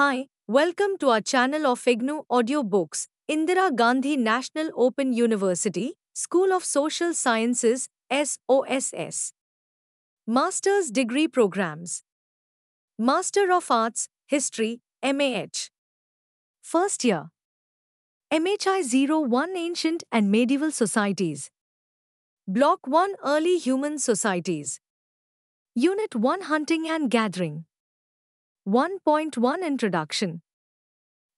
Hi, welcome to our channel of IGNU Audiobooks, Indira Gandhi National Open University, School of Social Sciences, SOSS. Master's Degree Programs. Master of Arts, History, MAH. First Year. MHI-01 Ancient and Medieval Societies. Block 1 Early Human Societies. Unit 1 Hunting and Gathering. 1.1 Introduction.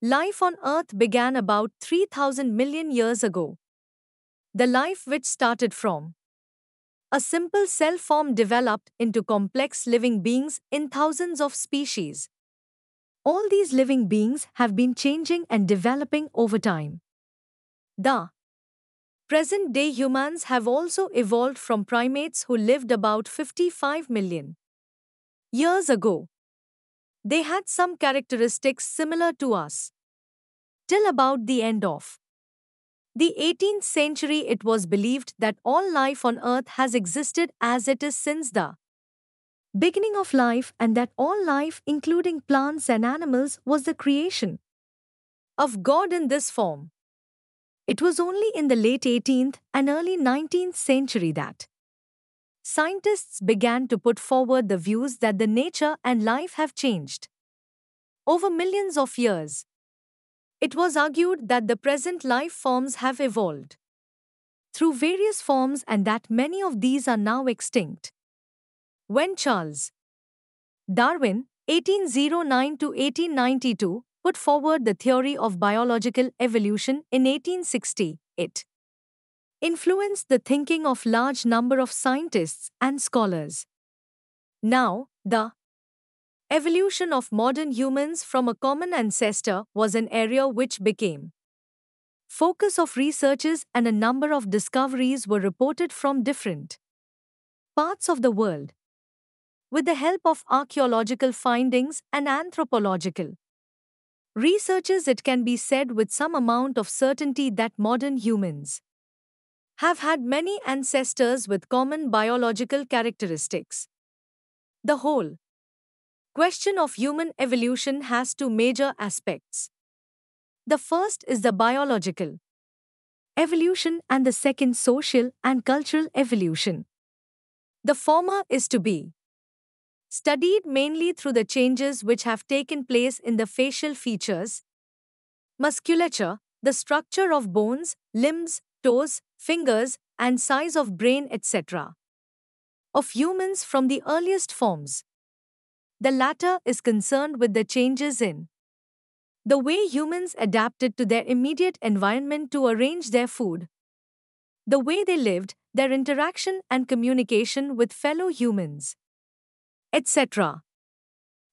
Life on Earth began about 3,000 million years ago. The life which started from a simple cell form developed into complex living beings in thousands of species. All these living beings have been changing and developing over time. The present-day humans have also evolved from primates who lived about 55 million years ago. They had some characteristics similar to us. Till about the end of the 18th century, it was believed that all life on Earth has existed as it is since the beginning of life, and that all life, including plants and animals, was the creation of God in this form. It was only in the late 18th and early 19th century that scientists began to put forward the views that the nature and life have changed over millions of years. It was argued that the present life forms have evolved through various forms and that many of these are now extinct. When Charles Darwin, 1809 to 1892, put forward the theory of biological evolution in 1860, it influenced the thinking of large number of scientists and scholars. Now, the evolution of modern humans from a common ancestor was an area which became focus of researches, and a number of discoveries were reported from different parts of the world. With the help of archaeological findings and anthropological researches, it can be said with some amount of certainty that modern humans have had many ancestors with common biological characteristics. The whole question of human evolution has two major aspects. The first is the biological evolution and the second social and cultural evolution. The former is to be studied mainly through the changes which have taken place in the facial features, musculature, the structure of bones, limbs, toes, fingers, and size of brain, etc., of humans from the earliest forms. The latter is concerned with the changes in the way humans adapted to their immediate environment to arrange their food, the way they lived, their interaction and communication with fellow humans, etc.,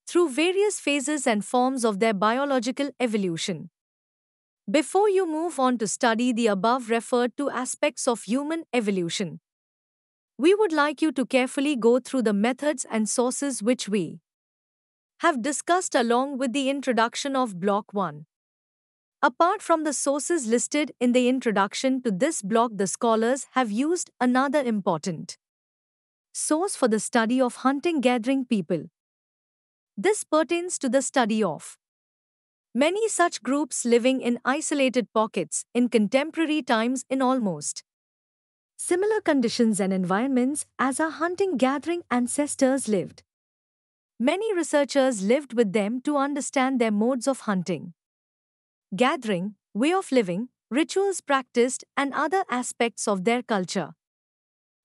through various phases and forms of their biological evolution. Before you move on to study the above referred to aspects of human evolution, we would like you to carefully go through the methods and sources which we have discussed along with the introduction of Block 1. Apart from the sources listed in the introduction to this block, the scholars have used another important source for the study of hunting-gathering people. This pertains to the study of many such groups living in isolated pockets in contemporary times in almost similar conditions and environments as our hunting-gathering ancestors lived. Many researchers lived with them to understand their modes of hunting, gathering, way of living, rituals practiced, and other aspects of their culture.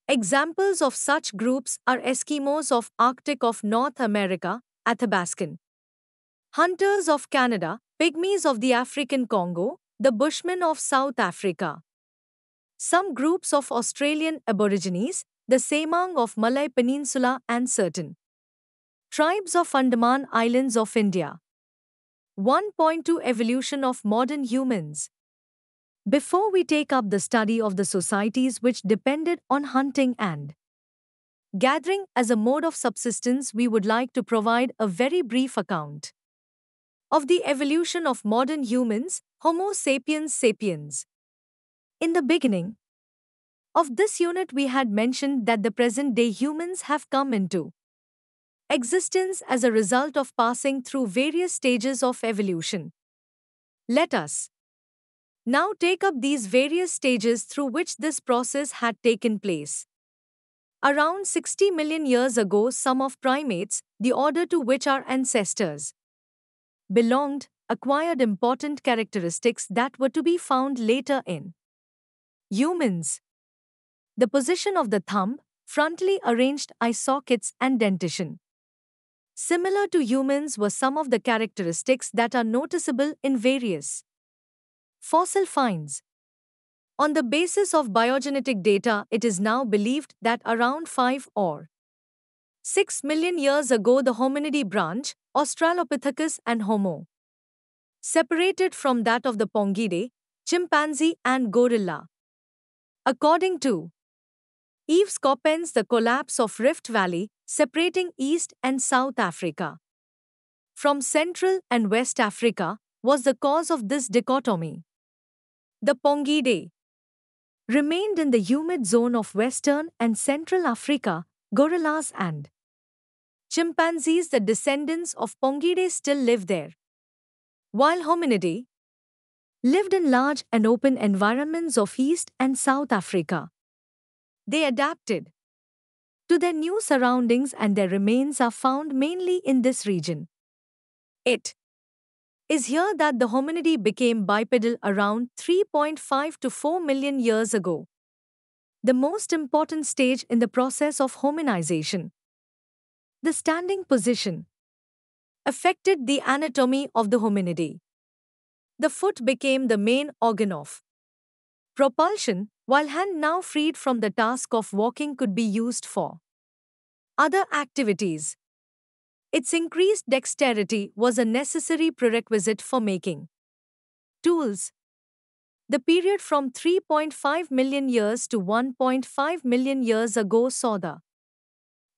Examples of such groups are Eskimos of Arctic of North America, Athabaskan hunters of Canada, Pygmies of the African Congo, the Bushmen of South Africa. Some groups of Australian Aborigines, the Semang of Malay Peninsula, and certain tribes of Andaman Islands of India. 1.2 Evolution of Modern Humans. Before we take up the study of the societies which depended on hunting and gathering as a mode of subsistence, we would like to provide a very brief account of the evolution of modern humans, Homo sapiens sapiens. In the beginning of this unit, we had mentioned that the present-day humans have come into existence as a result of passing through various stages of evolution. Let us now take up these various stages through which this process had taken place. Around 60 million years ago, some of primates, the order to which our ancestors belonged, acquired important characteristics that were to be found later in humans. The position of the thumb, frontally arranged eye sockets and dentition. Similar to humans were some of the characteristics that are noticeable in various fossil finds. On the basis of biogenetic data, it is now believed that around 5 or 6 million years ago the Hominidae branch, Australopithecus and Homo, separated from that of the Pongidae, chimpanzee and gorilla. According to Yves Coppens, the collapse of Rift Valley, separating East and South Africa from Central and West Africa, was the cause of this dichotomy. The Pongidae remained in the humid zone of Western and Central Africa. Gorillas and chimpanzees, the descendants of Pongidae, still live there, while Hominidae lived in large and open environments of East and South Africa. They adapted to their new surroundings and their remains are found mainly in this region. It is here that the Hominidae became bipedal around 3.5 to 4 million years ago, the most important stage in the process of hominization. The standing position affected the anatomy of the Hominidae. The foot became the main organ of propulsion, while hand, now freed from the task of walking, could be used for other activities. Its increased dexterity was a necessary prerequisite for making tools. The period from 3.5 million years to 1.5 million years ago saw the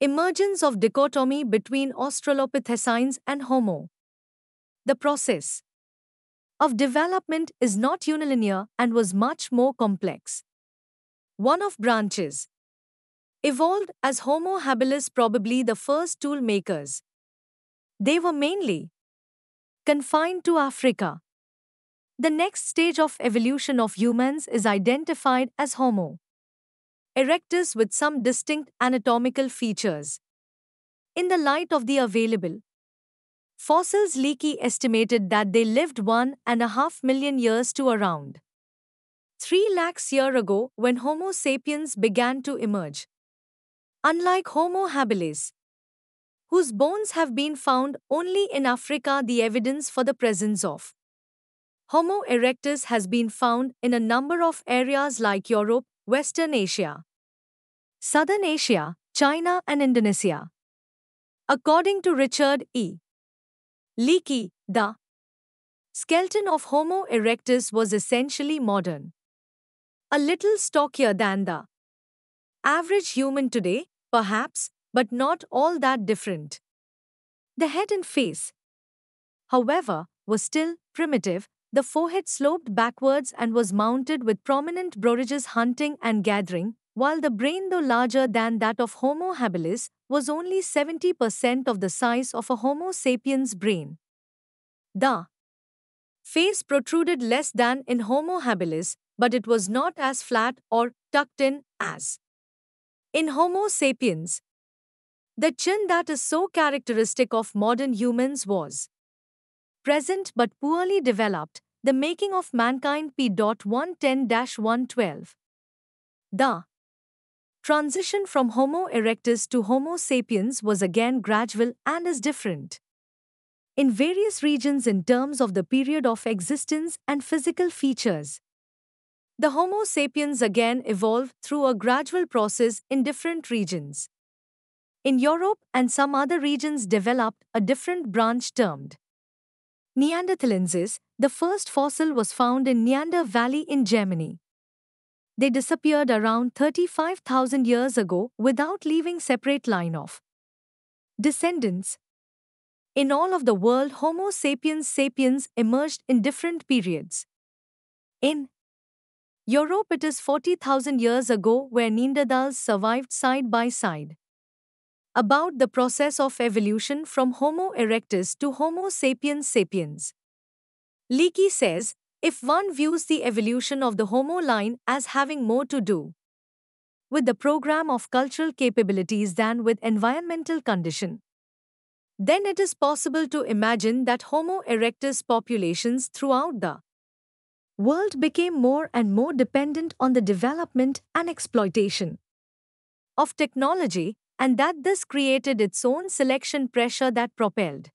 emergence of dichotomy between Australopithecines and Homo. The process of development is not unilinear and was much more complex. One of branches evolved as Homo habilis, probably the first tool makers. They were mainly confined to Africa. The next stage of evolution of humans is identified as Homo erectus, with some distinct anatomical features. In the light of the available fossils, Leakey estimated that they lived 1.5 million years to around 3 lakh years ago, when Homo sapiens began to emerge. Unlike Homo habilis, whose bones have been found only in Africa, the evidence for the presence of Homo erectus has been found in a number of areas like Europe, Western Asia, Southern Asia, China and Indonesia. According to Richard E. Leakey, the skeleton of Homo erectus was essentially modern, a little stockier than the average human today, perhaps, but not all that different. The head and face, however, was still primitive. The forehead sloped backwards and was mounted with prominent browridges, hunting and gathering, while the brain, though larger than that of Homo habilis, was only 70% of the size of a Homo sapiens brain. The face protruded less than in Homo habilis, but it was not as flat or tucked in as in Homo sapiens. The chin that is so characteristic of modern humans was present but poorly developed, the making of mankind p.110-112. The transition from Homo erectus to Homo sapiens was again gradual and is different in various regions in terms of the period of existence and physical features. The Homo sapiens again evolved through a gradual process in different regions. In Europe and some other regions developed a different branch termed Neanderthalensis. The first fossil was found in Neander Valley in Germany. They disappeared around 35,000 years ago without leaving separate line of descendants. In all of the world, Homo sapiens sapiens emerged in different periods. In Europe, it is 40,000 years ago where Neanderthals survived side by side. about the process of evolution from Homo erectus to Homo sapiens sapiens. Leakey says, if one views the evolution of the Homo line as having more to do with the program of cultural capabilities than with environmental condition, then it is possible to imagine that Homo erectus populations throughout the world became more and more dependent on the development and exploitation of technology, and that this created its own selection pressure that propelled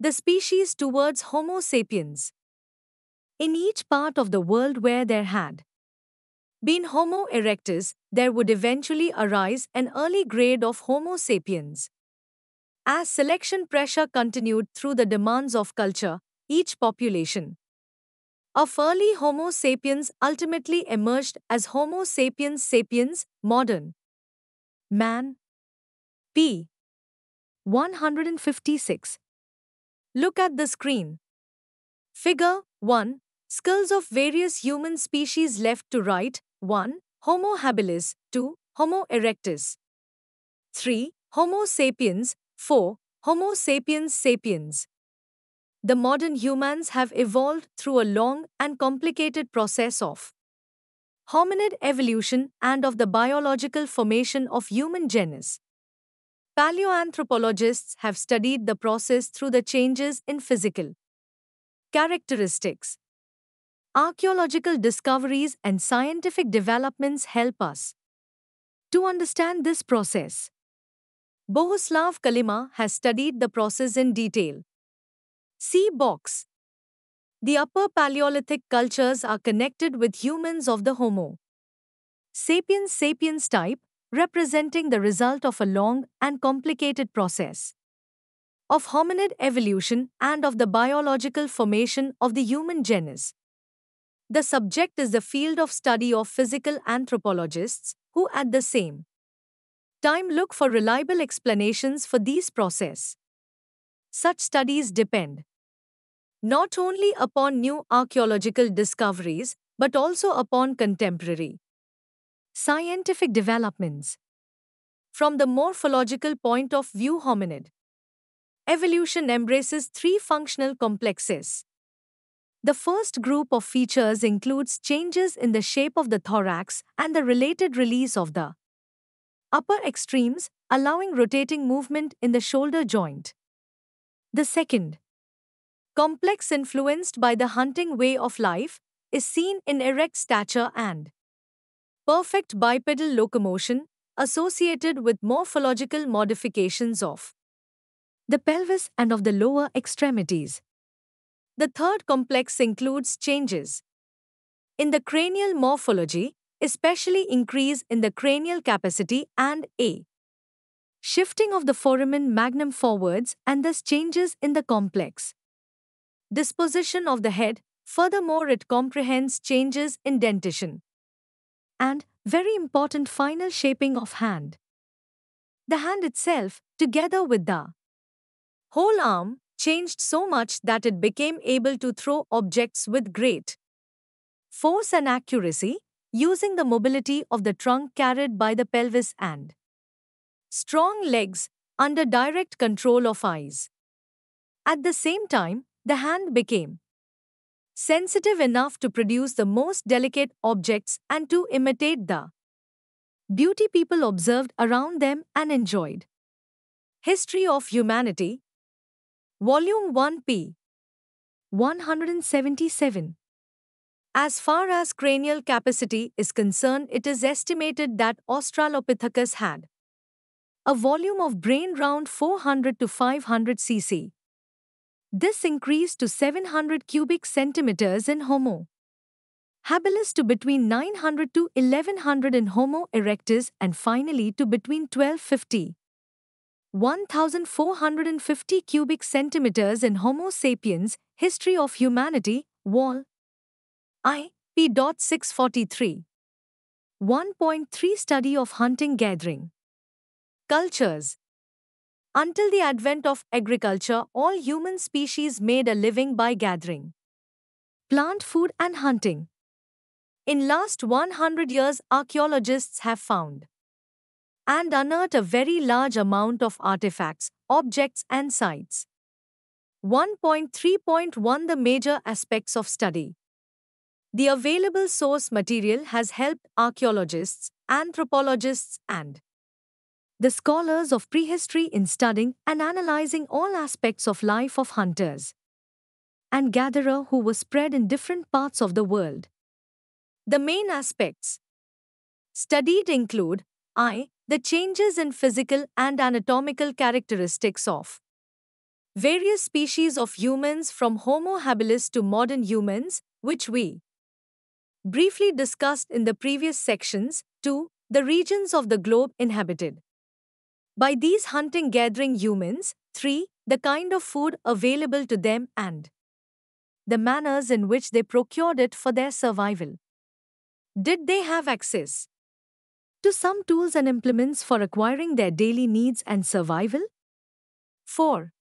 the species towards Homo sapiens. In each part of the world where there had been Homo erectus, there would eventually arise an early grade of Homo sapiens. As selection pressure continued through the demands of culture, each population of early Homo sapiens ultimately emerged as Homo sapiens sapiens, modern man. P. 156. Look at the screen. Figure 1. Skulls of various human species left to right. 1. Homo habilis. 2. Homo erectus. 3. Homo sapiens. 4. Homo sapiens sapiens. The modern humans have evolved through a long and complicated process of hominid evolution and of the biological formation of human genus. Paleoanthropologists have studied the process through the changes in physical characteristics. Archaeological discoveries and scientific developments help us to understand this process. Bohuslav Kalima has studied the process in detail. See box. The Upper Paleolithic cultures are connected with humans of the Homo sapiens sapiens type, representing the result of a long and complicated process of hominid evolution and of the biological formation of the human genus. The subject is the field of study of physical anthropologists, who at the same time look for reliable explanations for these processes. Such studies depend not only upon new archaeological discoveries, but also upon contemporary scientific developments. From the morphological point of view, hominid evolution embraces three functional complexes. The first group of features includes changes in the shape of the thorax and the related release of the upper extremes, allowing rotating movement in the shoulder joint. The second complex, influenced by the hunting way of life, is seen in erect stature and perfect bipedal locomotion, associated with morphological modifications of the pelvis and of the lower extremities. The third complex includes changes in the cranial morphology, especially increase in the cranial capacity and a shifting of the foramen magnum forwards, and thus changes in the complex disposition of the head. Furthermore, it comprehends changes in dentition and, very important, final shaping of hand. The hand itself, together with the whole arm, changed so much that it became able to throw objects with great force and accuracy, using the mobility of the trunk carried by the pelvis and strong legs, under direct control of eyes. At the same time, the hand became sensitive enough to produce the most delicate objects and to imitate the beauty people observed around them and enjoyed. History of Humanity, Volume 1, p. 177. As far as cranial capacity is concerned, it is estimated that Australopithecus had a volume of brain round 400 to 500 cc. This increased to 700 cubic centimeters in Homo habilis, to between 900 to 1100 in Homo erectus, and finally to between 1250 1450 cubic centimeters in Homo sapiens. History of Humanity, Wall I, p. 643. 1.3 Study of hunting-gathering cultures. Until the advent of agriculture, all human species made a living by gathering plant food and hunting. In last 100 years, archaeologists have found and unearthed a very large amount of artifacts, objects and sites. 1.3.1 The major aspects of study. The available source material has helped archaeologists, anthropologists and the scholars of prehistory in studying and analyzing all aspects of life of hunters and gatherer who were spread in different parts of the world. The main aspects studied include I. The changes in physical and anatomical characteristics of various species of humans from Homo habilis to modern humans, which we briefly discussed in the previous sections. 2. The regions of the globe inhabited by these hunting-gathering humans. 3. The kind of food available to them and the manners in which they procured it for their survival. Did they have access to some tools and implements for acquiring their daily needs and survival? 4.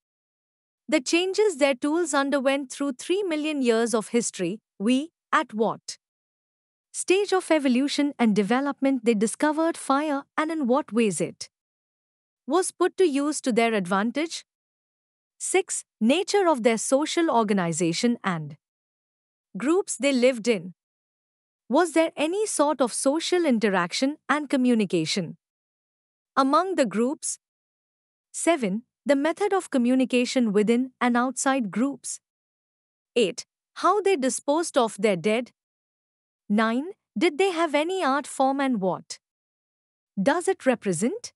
The changes their tools underwent through 3 million years of history, we, at what stage of evolution and development they discovered fire and in what ways it was put to use to their advantage? 6. Nature of their social organization and groups they lived in. Was there any sort of social interaction and communication among the groups? 7. The method of communication within and outside groups. 8. How they disposed of their dead. 9. Did they have any art form and what does it represent?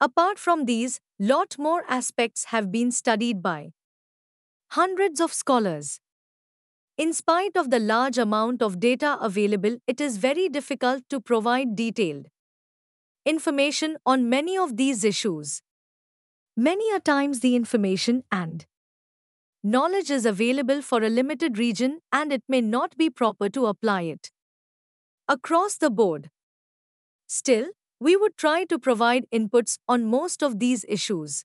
Apart from these, lot more aspects have been studied by hundreds of scholars. In spite of the large amount of data available, it is very difficult to provide detailed information on many of these issues. Many a times the information and knowledge is available for a limited region and it may not be proper to apply it across the board. Still, we would try to provide inputs on most of these issues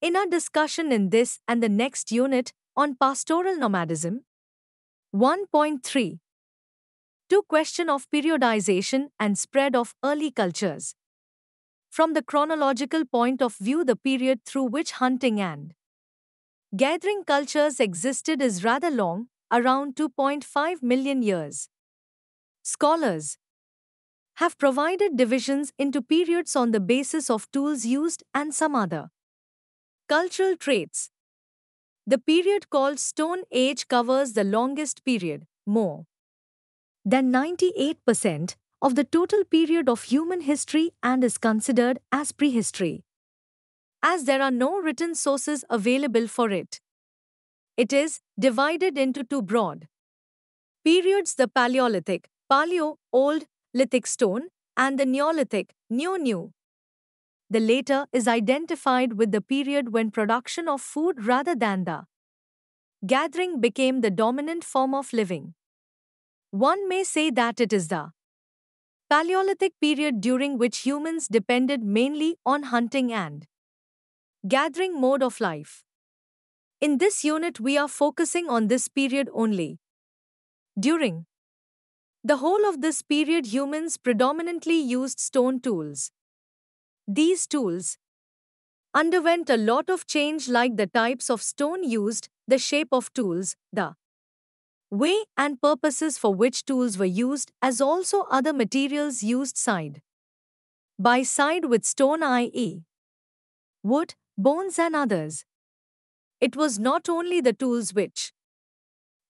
in our discussion in this and the next unit on pastoral nomadism. 1.3. 2. Question of periodization and spread of early cultures. From the chronological point of view, the period through which hunting and gathering cultures existed is rather long, around 2.5 million years. Scholars have provided divisions into periods on the basis of tools used and some other cultural traits. The period called Stone Age covers the longest period, more than 98% of the total period of human history, and is considered as prehistory, as there are no written sources available for it. It is divided into two broad periods, the Paleolithic, Paleo, Old, Lithic stone, and the Neolithic, New. The latter is identified with the period when production of food rather than the gathering became the dominant form of living. One may say that it is the Paleolithic period during which humans depended mainly on hunting and gathering mode of life. In this unit, we are focusing on this period only. During the whole of this period, humans predominantly used stone tools. These tools underwent a lot of change, like the types of stone used, the shape of tools, the way and purposes for which tools were used, as also other materials used side by side with stone, i.e. wood, bones and others. It was not only the tools which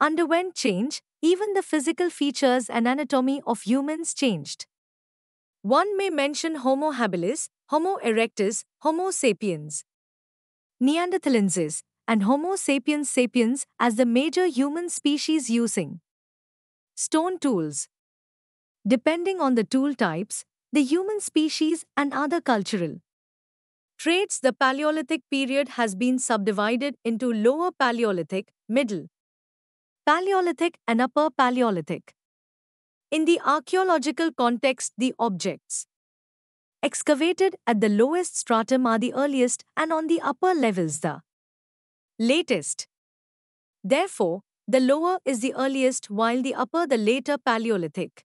underwent change, even the physical features and anatomy of humans changed. One may mention Homo habilis, Homo erectus, Homo sapiens Neanderthalensis, and Homo sapiens sapiens as the major human species using stone tools. Depending on the tool types, the human species and other cultural traits, the Paleolithic period has been subdivided into Lower Paleolithic, Middle Paleolithic and Upper Paleolithic. In the archaeological context, the objects excavated at the lowest stratum are the earliest and on the upper levels the latest. Therefore, the lower is the earliest while the upper the later Paleolithic.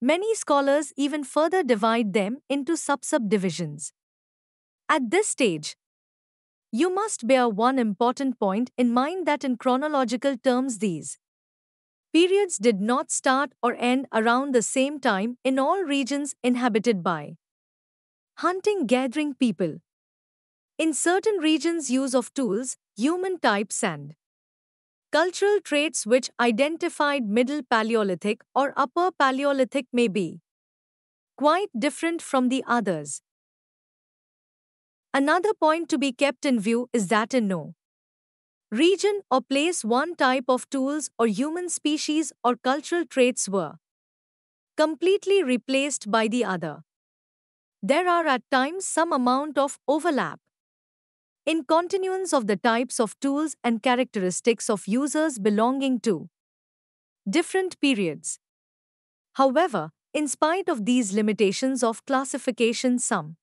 Many scholars even further divide them into sub-subdivisions. At this stage, you must bear one important point in mind, that in chronological terms these periods did not start or end around the same time in all regions inhabited by hunting-gathering people. In certain regions, use of tools, human types and cultural traits which identified Middle Paleolithic or Upper Paleolithic may be quite different from the others. Another point to be kept in view is that in no region or place one type of tools or human species or cultural traits were completely replaced by the other. There are at times some amount of overlap in continuance of the types of tools and characteristics of users belonging to different periods. However, in spite of these limitations of classification, some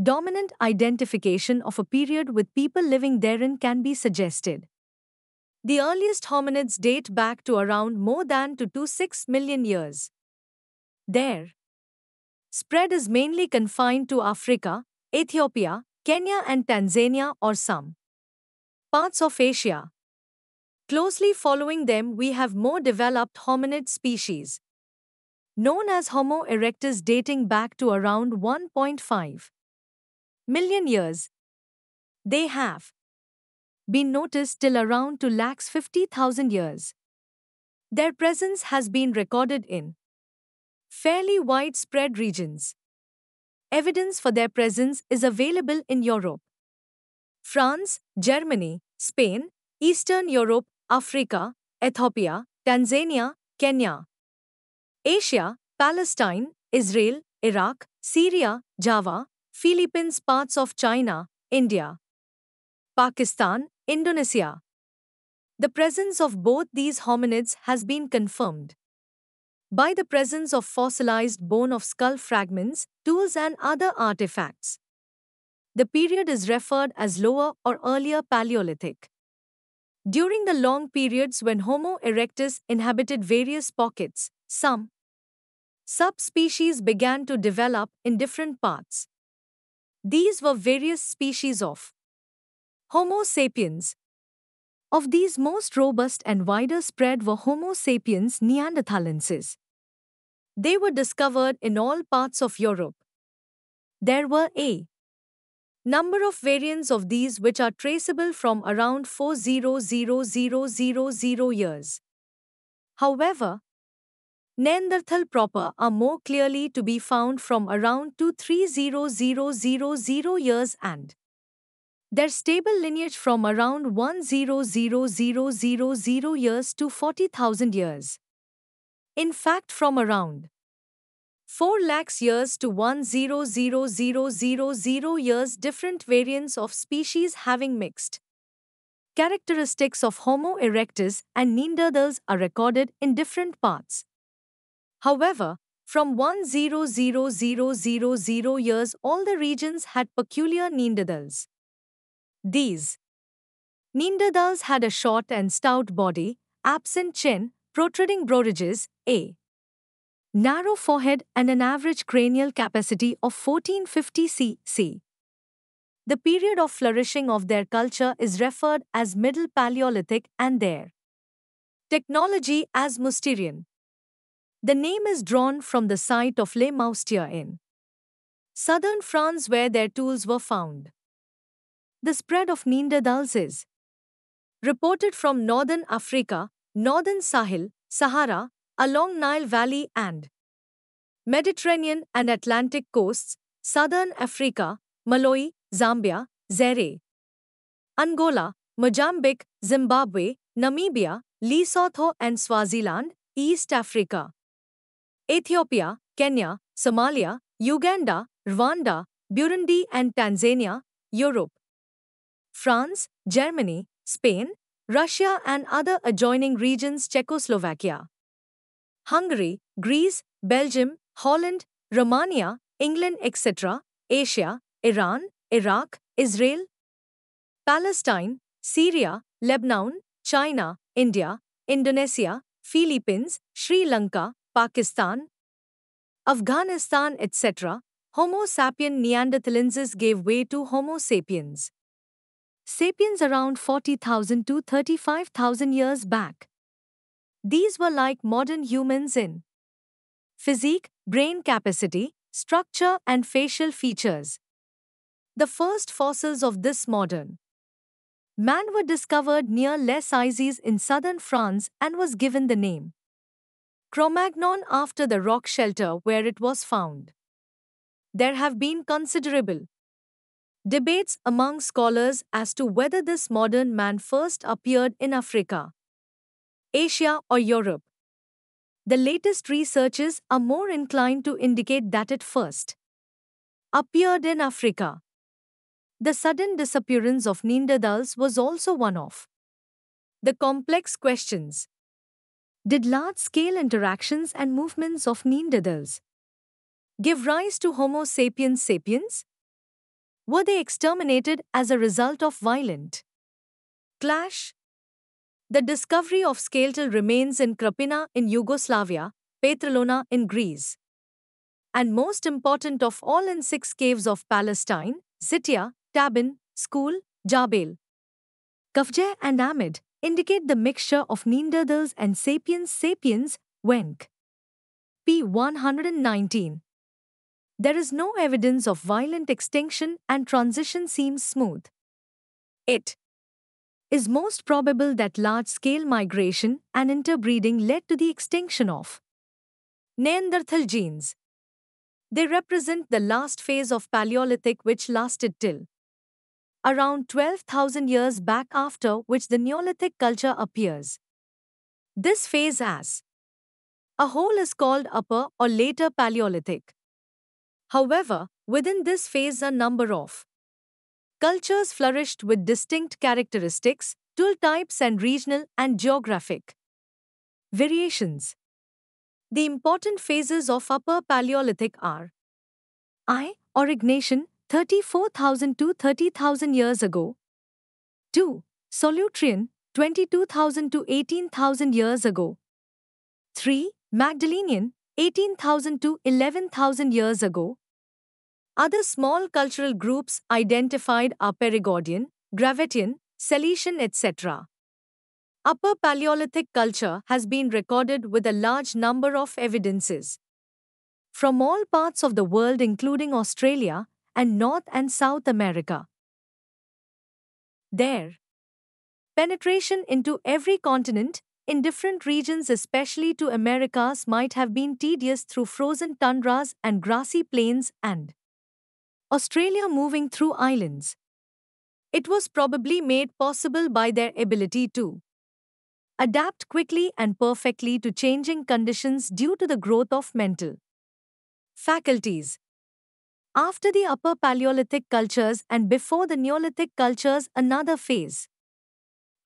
dominant identification of a period with people living therein can be suggested. The earliest hominids date back to around more than 2.6 million years. Their spread is mainly confined to Africa, Ethiopia, Kenya and Tanzania, or some parts of Asia. Closely following them, we have more developed hominid species known as Homo erectus dating back to around 1.5 million years. They have been noticed till around 250,000 years. Their presence has been recorded in fairly widespread regions. Evidence for their presence is available in Europe, France, Germany, Spain, Eastern Europe, Africa, Ethiopia, Tanzania, Kenya, Asia, Palestine, Israel, Iraq, Syria, Java, Philippines, parts of China, India, Pakistan, Indonesia. The presence of both these hominids has been confirmed by the presence of fossilized bone of skull fragments, tools and other artifacts. The period is referred as Lower or Earlier Paleolithic. During the long periods when Homo erectus inhabited various pockets, some subspecies began to develop in different parts. These were various species of Homo sapiens. Of these, most robust and wider spread were Homo sapiens neanderthalensis. They were discovered in all parts of Europe. There were a number of variants of these which are traceable from around 400,000 years. However, Neanderthal proper are more clearly to be found from around 230,000 years and their stable lineage from around 100,000 years to 40,000 years. In fact, from around 4 lakhs years to 100,000 years, different variants of species having mixed characteristics of Homo erectus and Neanderthals are recorded in different parts. However, from 100,000 years, all the regions had peculiar Neanderthals. These Neanderthals had a short and stout body, absent chin, protruding brow ridges, a narrow forehead and an average cranial capacity of 1450 cc. The period of flourishing of their culture is referred as Middle Paleolithic and their technology as Musterian. The name is drawn from the site of Les Moustiers in southern France, where their tools were found. The spread of Neanderthals is reported from northern Africa, northern Sahel, Sahara, along Nile Valley and Mediterranean and Atlantic coasts, southern Africa, Malawi, Zambia, Zaire, Angola, Mozambique, Zimbabwe, Namibia, Lesotho and Swaziland, East Africa, Ethiopia, Kenya, Somalia, Uganda, Rwanda, Burundi and Tanzania, Europe, France, Germany, Spain, Russia and other adjoining regions, Czechoslovakia, Hungary, Greece, Belgium, Holland, Romania, England, etc., Asia, Iran, Iraq, Israel, Palestine, Syria, Lebanon, China, India, Indonesia, Philippines, Sri Lanka, Pakistan, Afghanistan, etc., Homo sapien Neanderthalensis gave way to Homo sapiens sapiens around 40,000 to 35,000 years back. These were like modern humans in physique, brain capacity, structure, and facial features. The first fossils of this modern man were discovered near Les Eyzies in southern France and was given the name Cro-Magnon after the rock shelter where it was found. There have been considerable debates among scholars as to whether this modern man first appeared in Africa, Asia, or Europe. The latest researches are more inclined to indicate that it first appeared in Africa. The sudden disappearance of Neanderthals was also one of the complex questions. Did large-scale interactions and movements of Neanderthals give rise to Homo sapiens sapiens? Were they exterminated as a result of violent clash? The discovery of skeletal remains in Krapina in Yugoslavia, Petralona in Greece, and most important of all in 6 caves of Palestine, Zitia, Tabin, School, Jabel, Kafjeh and Amid, indicate the mixture of Neanderthals and sapiens sapiens, Wenck. P. 119. There is no evidence of violent extinction and transition seems smooth. It is most probable that large-scale migration and interbreeding led to the extinction of Neanderthal genes. They represent the last phase of Paleolithic, which lasted till around 12,000 years back, after which the Neolithic culture appears. This phase as a whole is called Upper or Later Paleolithic. However, within this phase a number of cultures flourished with distinct characteristics, tool types and regional and geographic variations. The important phases of Upper Paleolithic are I. Orignation, 34,000 to 30,000 years ago. 2. Solutrean, 22,000 to 18,000 years ago. 3. Magdalenian, 18,000 to 11,000 years ago. Other small cultural groups identified are Perigordian, Gravettian, Silesian, etc. Upper Paleolithic culture has been recorded with a large number of evidences from all parts of the world, including Australia and North and South America. Their penetration into every continent in different regions, especially to Americas, might have been tedious through frozen tundras and grassy plains and Australia moving through islands. It was probably made possible by their ability to adapt quickly and perfectly to changing conditions due to the growth of mental faculties. After the Upper Paleolithic cultures and before the Neolithic cultures, another phase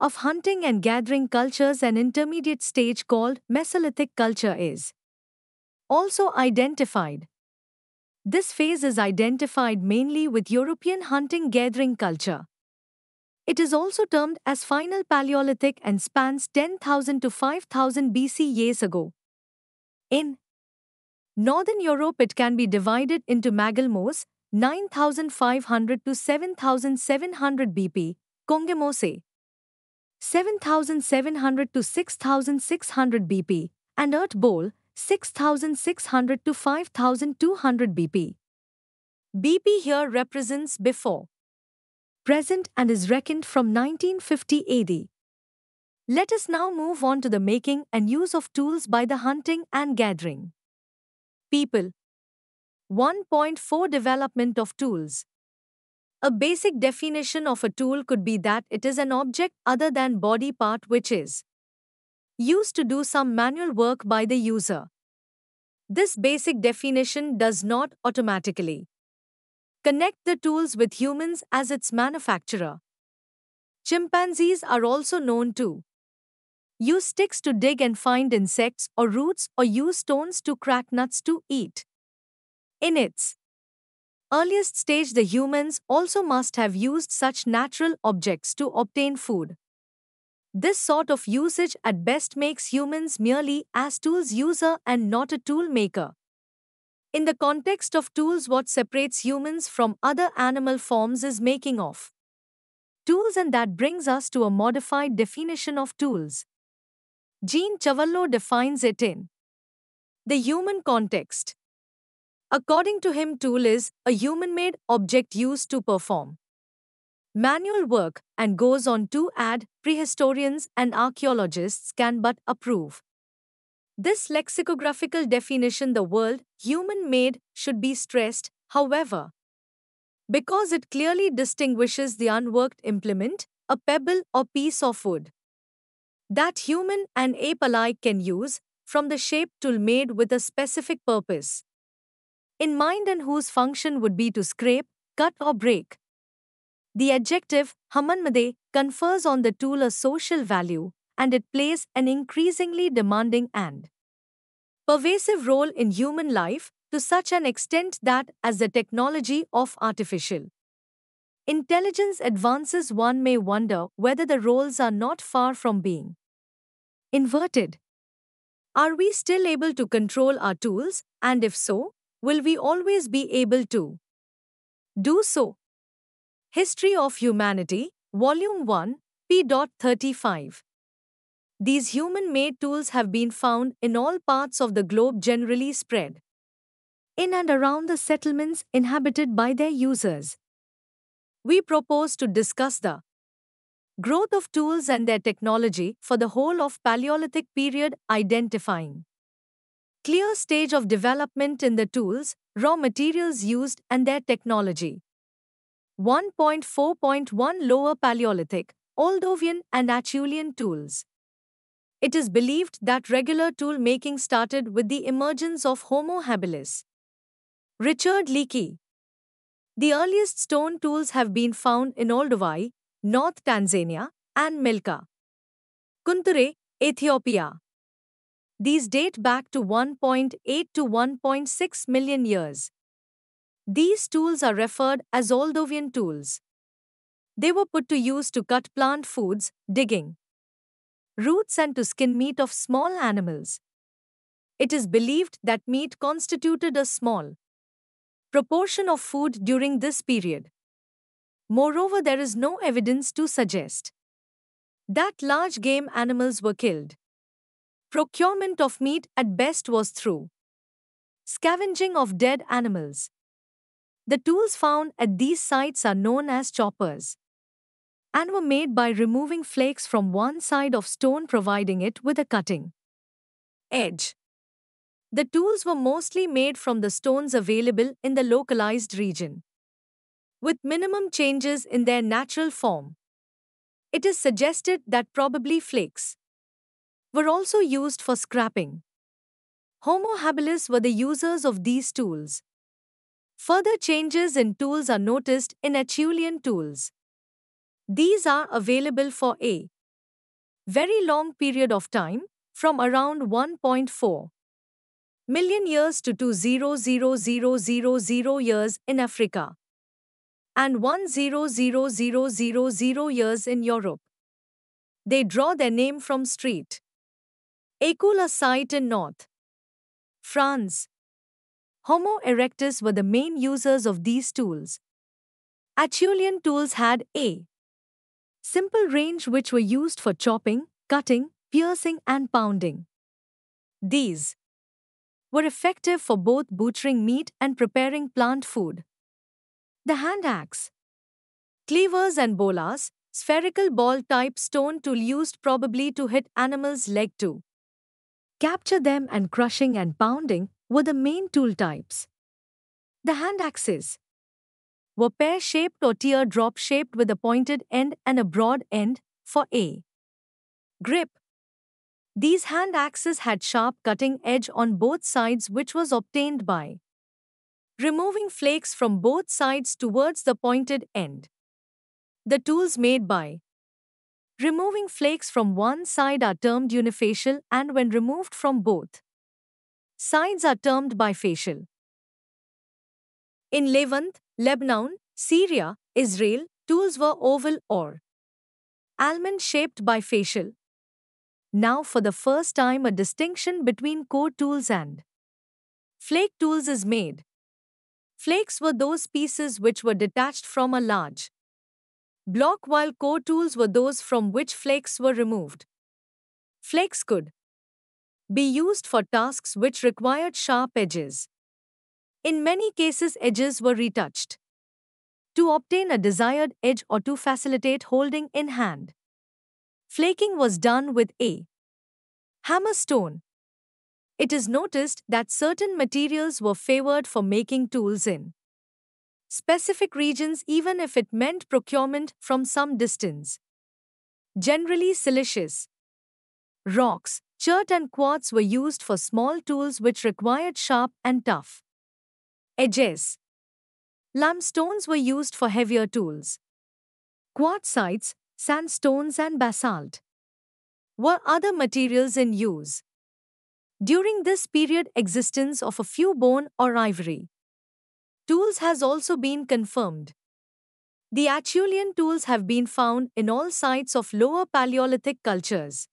of hunting and gathering cultures, an intermediate stage called Mesolithic culture, is also identified. This phase is identified mainly with European hunting-gathering culture. It is also termed as Final Paleolithic and spans 10,000 to 5,000 BC years ago. In Northern Europe, it can be divided into Magalmos, 9,500 to 7,700 BP, Kongamose, 7,700 to 6,600 BP, and Earth Bowl, 6,600 to 5,200 BP. BP here represents before present and is reckoned from 1950 AD. Let us now move on to the making and use of tools by the hunting and gathering people. 1.4 Development of tools. A basic definition of a tool could be that it is an object other than body part which is used to do some manual work by the user. This basic definition does not automatically connect the tools with humans as its manufacturer. Chimpanzees are also known to use sticks to dig and find insects or roots, or use stones to crack nuts to eat. In its earliest stage, the humans also must have used such natural objects to obtain food. This sort of usage at best makes humans merely as tools user and not a tool maker. In the context of tools, what separates humans from other animal forms is making of tools, and that brings us to a modified definition of tools. Jean Chavallo defines it in the human context. According to him, tool is a human-made object used to perform manual work, and goes on to add, prehistorians and archaeologists can but approve this lexicographical definition. The word human-made should be stressed, however, because it clearly distinguishes the unworked implement, a pebble or piece of wood that human and ape alike can use, from the shaped tool made with a specific purpose in mind and whose function would be to scrape, cut or break. The adjective Homindae confers on the tool a social value, and it plays an increasingly demanding and pervasive role in human life, to such an extent that as the technology of artificial intelligence advances, one may wonder whether the roles are not far from being inverted. Are we still able to control our tools, and if so, will we always be able to do so? History of Humanity, Volume 1, p. 35. These human-made tools have been found in all parts of the globe, generally spread in and around the settlements inhabited by their users. We propose to discuss the growth of tools and their technology for the whole of Paleolithic period, identifying clear stage of development in the tools, raw materials used and their technology. 1.4.1 Lower Paleolithic, Oldowan and Acheulean tools. It is believed that regular tool making started with the emergence of Homo habilis. Richard Leakey. The earliest stone tools have been found in Oldowan, North Tanzania, and Milka Kunture, Ethiopia. These date back to 1.8 to 1.6 million years. These tools are referred as Oldowan tools. They were put to use to cut plant foods, digging roots and to skin meat of small animals. It is believed that meat constituted a small proportion of food during this period. Moreover, there is no evidence to suggest that large game animals were killed. Procurement of meat at best was through scavenging of dead animals. The tools found at these sites are known as choppers and were made by removing flakes from one side of stone, providing it with a cutting edge. The tools were mostly made from the stones available in the localized region, with minimum changes in their natural form. It is suggested that probably flakes were also used for scraping. Homo habilis were the users of these tools. Further changes in tools are noticed in Acheulean tools. These are available for a very long period of time, from around 1.4 million years to 200,000 years in Africa and 100,000 years in Europe. They draw their name from street Acheulean site in North France. Homo erectus were the main users of these tools. Acheulean tools had a simple range which were used for chopping, cutting, piercing and pounding. These were effective for both butchering meat and preparing plant food. The hand axe, cleavers and bolas, spherical ball-type stone tool used probably to hit animals' leg to capture them, and crushing and pounding were the main tool types. The hand axes were pear-shaped or teardrop-shaped with a pointed end and a broad end for a grip. These hand axes had sharp cutting edge on both sides, which was obtained by removing flakes from both sides towards the pointed end. The tools made by removing flakes from one side are termed unifacial, and when removed from both sides are termed bifacial. In Levant, Lebanon, Syria, Israel, tools were oval or almond-shaped bifacial. Now for the first time a distinction between core tools and Flake tools is made. Flakes were those pieces which were detached from a large block, while core tools were those from which flakes were removed. Flakes could be used for tasks which required sharp edges. In many cases, edges were retouched to obtain a desired edge or to facilitate holding in hand. Flaking was done with a hammer stone. It is noticed that certain materials were favored for making tools in specific regions, even if it meant procurement from some distance. Generally, silicious rocks, chert and quartz were used for small tools which required sharp and tough edges. Limestones were used for heavier tools. Quartzites, sandstones and basalt were other materials in use. During this period, existence of a few bone or ivory tools has also been confirmed. The Acheulean tools have been found in all sites of Lower Paleolithic cultures.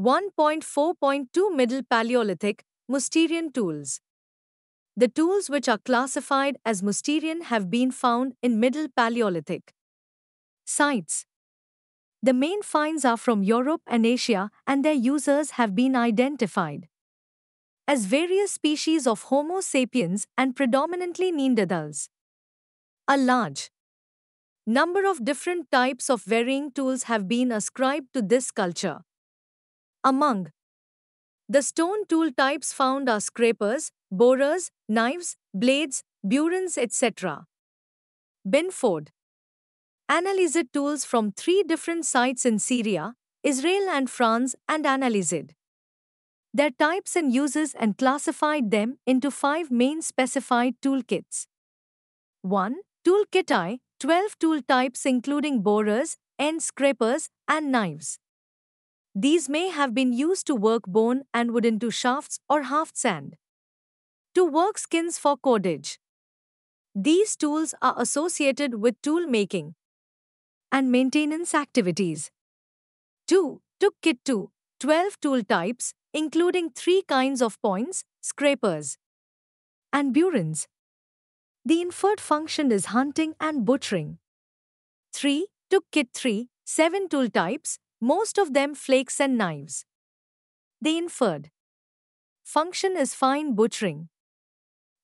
1.4.2 Middle Paleolithic, Musterian tools. The tools which are classified as Musterian have been found in Middle Paleolithic sites. The main finds are from Europe and Asia, and their users have been identified as various species of Homo sapiens and predominantly Neanderthals. A large number of different types of varying tools have been ascribed to this culture. Among the stone tool types found are scrapers, borers, knives, blades, burins, etc. Binford analyzed tools from 3 different sites in Syria, Israel and France, and analyzed their types and uses and classified them into 5 main specified toolkits. 1. Toolkit I, 12 tool types including borers, end scrapers, and knives. These may have been used to work bone and wood into shafts or haft sand, to work skins for cordage. These tools are associated with tool making and maintenance activities. 2. Toolkit 2, 12 tool types, including 3 kinds of points, scrapers, and burins. The inferred function is hunting and butchering. 3. Toolkit 3, 7 tool types, most of them flakes and knives. The inferred function is fine butchering.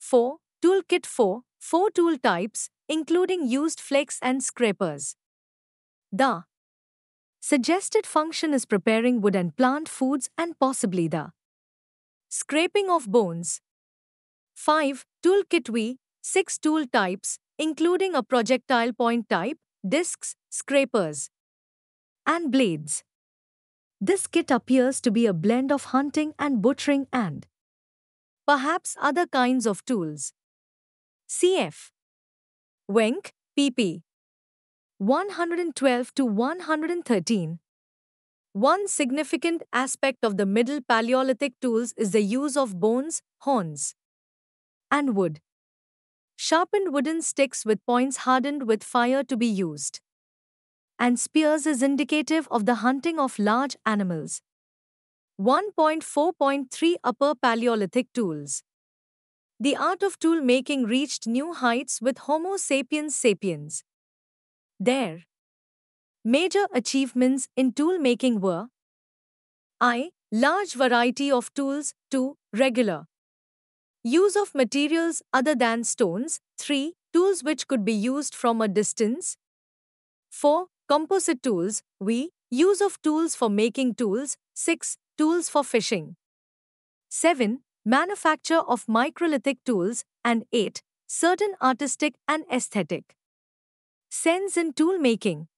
4. Toolkit 4, 4 tool types, including used flakes and scrapers. The suggested function is preparing wood and plant foods and possibly the scraping of bones. 5. Toolkit V, 6 tool types, including a projectile point type, discs, scrapers, and blades. This kit appears to be a blend of hunting and butchering and perhaps other kinds of tools. Cf. Wenck, pp. 112 to 113. One significant aspect of the Middle Paleolithic tools is the use of bones, horns, and wood. Sharpened wooden sticks with points hardened with fire to be used, and spears is indicative of the hunting of large animals. 1.4.3 Upper Paleolithic tools. The art of tool making reached new heights with Homo sapiens sapiens. Their major achievements in tool making were: I. Large variety of tools. 2. Regular use of materials other than stones. 3. Tools which could be used from a distance. 4. Composite tools. We. Use of tools for making tools. 6. Tools for fishing. 7. Manufacture of microlithic tools. And 8. Certain artistic and aesthetic sense in tool making.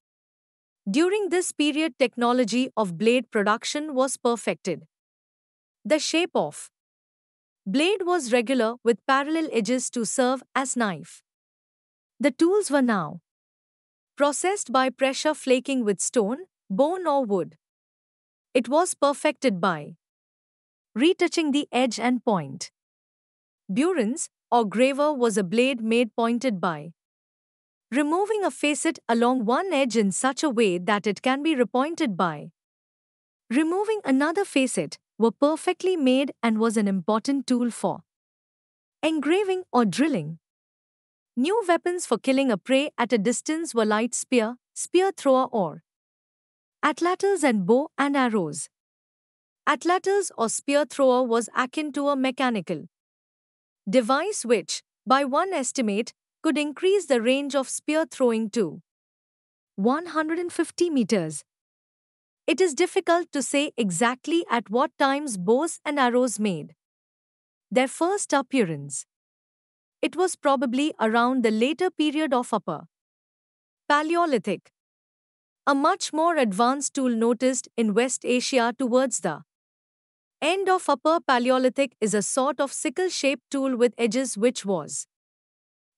During this period, technology of blade production was perfected. The shape of blade was regular with parallel edges to serve as knife. The tools were now processed by pressure flaking with stone, bone or wood. It was perfected by retouching the edge and point. Burins or graver was a blade made pointed by removing a facet along one edge in such a way that it can be repointed by removing another facet, were perfectly made and was an important tool for engraving or drilling. New weapons for killing a prey at a distance were light spear, spear thrower or atlatls and bow and arrows. Atlatls or spear thrower was akin to a mechanical device which, by one estimate, could increase the range of spear throwing to 150 meters. It is difficult to say exactly at what times bows and arrows made their first appearance. It was probably around the later period of Upper Paleolithic. A much more advanced tool noticed in West Asia towards the end of Upper Paleolithic is a sort of sickle-shaped tool with edges which was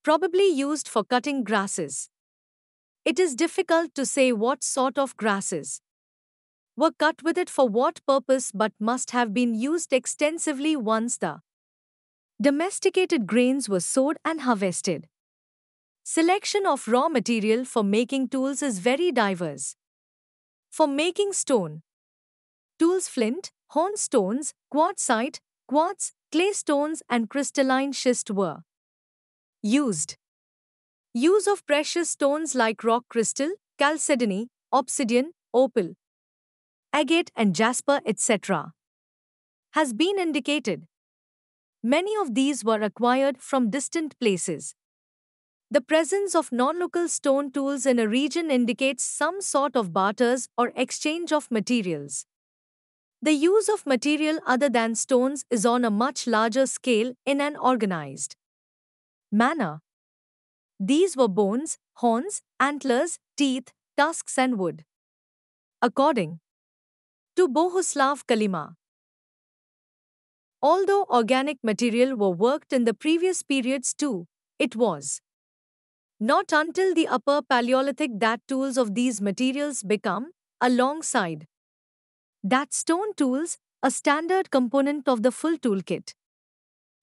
probably used for cutting grasses. It is difficult to say what sort of grasses were cut with it for what purpose but must have been used extensively once the domesticated grains were sowed and harvested. Selection of raw material for making tools is very diverse. For making stone tools, flint, horn stones, quartzite, quartz, clay stones and crystalline schist were used. Use of precious stones like rock crystal, chalcedony, obsidian, opal, agate and jasper etc. has been indicated. Many of these were acquired from distant places. The presence of non-local stone tools in a region indicates some sort of barters or exchange of materials. The use of material other than stones is on a much larger scale in an organized manner. These were bones, horns, antlers, teeth, tusks and wood. According to Bohuslav Kalima, although organic material were worked in the previous periods too, it was not until the Upper Paleolithic that tools of these materials become, alongside that stone tools, a standard component of the full toolkit.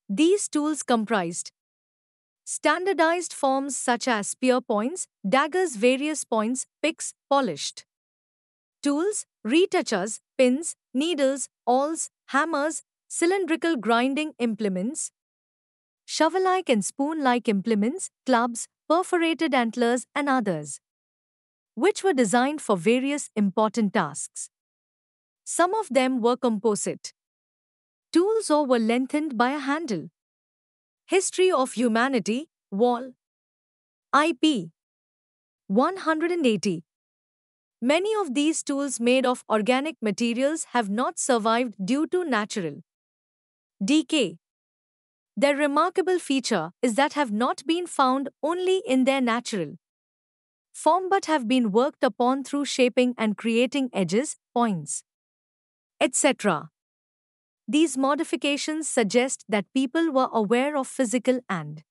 These tools comprised standardized forms such as spear points, daggers, various points, picks, polished tools, retouchers, pins, needles, awls, hammers, cylindrical grinding implements, shovel-like and spoon-like implements, clubs, perforated antlers and others, which were designed for various important tasks. Some of them were composite tools or were lengthened by a handle. History of Humanity, Wall, IP 180. Many of these tools made of organic materials have not survived due to natural decay. Their remarkable feature is that have not been found only in their natural form but have been worked upon through shaping and creating edges, points, etc. These modifications suggest that people were aware of physical and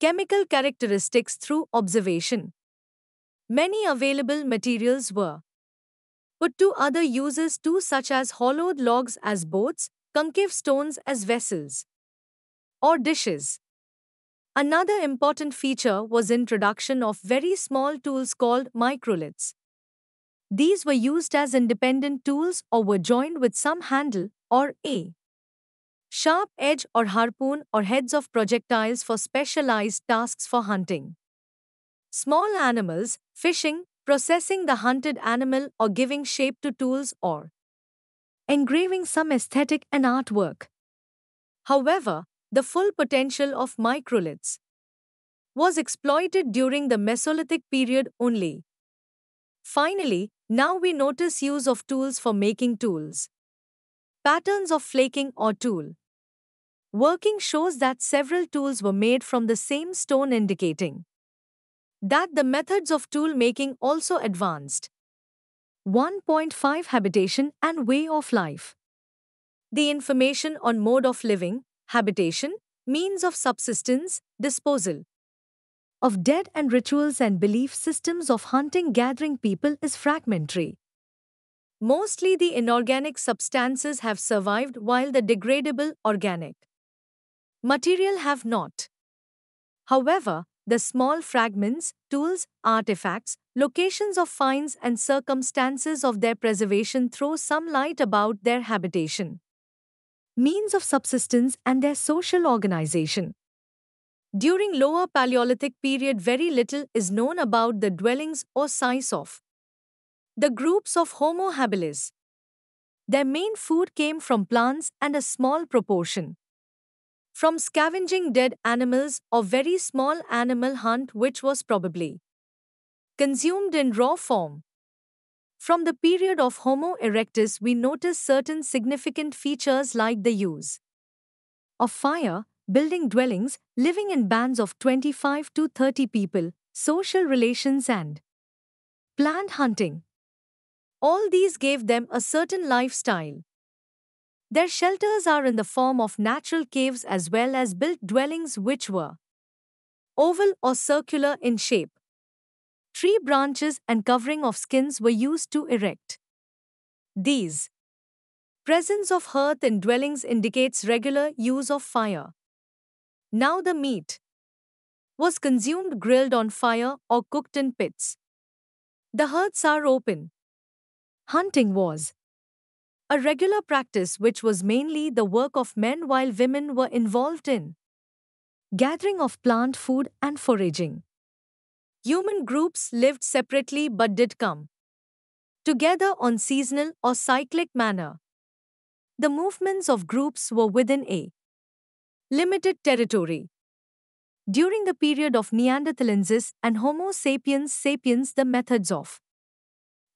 chemical characteristics through observation. Many available materials were put to other uses too, such as hollowed logs as boats, concave stones as vessels or dishes. Another important feature was introduction of very small tools called microliths. These were used as independent tools or were joined with some handle or a sharp edge or harpoon or heads of projectiles for specialized tasks for hunting small animals, fishing, processing the hunted animal or giving shape to tools or engraving some aesthetic and artwork. However, the full potential of microliths was exploited during the Mesolithic period only. Finally, now we notice use of tools for making tools. Patterns of flaking or tool working shows that several tools were made from the same stone, indicating that the methods of tool making also advanced. 1.5 Habitation and way of life. The information on mode of living, habitation, means of subsistence, disposal of dead and rituals and belief systems of hunting-gathering people is fragmentary. Mostly the inorganic substances have survived while the degradable organic material have not. However, the small fragments, tools, artifacts, locations of finds and circumstances of their preservation throw some light about their habitation means of subsistence, and their social organization. During Lower Paleolithic period, very little is known about the dwellings or size of the groups of Homo habilis. Their main food came from plants and a small proportion from scavenging dead animals or very small animal hunt, which was probably consumed in raw form. From the period of Homo erectus, we notice certain significant features like the use of fire, building dwellings, living in bands of 25 to 30 people, social relations and plant hunting. All these gave them a certain lifestyle. Their shelters are in the form of natural caves as well as built dwellings which were oval or circular in shape. Tree branches and covering of skins were used to erect these. Presence of hearth in dwellings indicates regular use of fire. Now the meat was consumed grilled on fire or cooked in pits. The hearths are open. Hunting was a regular practice which was mainly the work of men, while women were involved in gathering of plant food and foraging. Human groups lived separately but did come together on seasonal or cyclic manner. The movements of groups were within a limited territory. During the period of Neanderthalensis and Homo sapiens sapiens, the methods of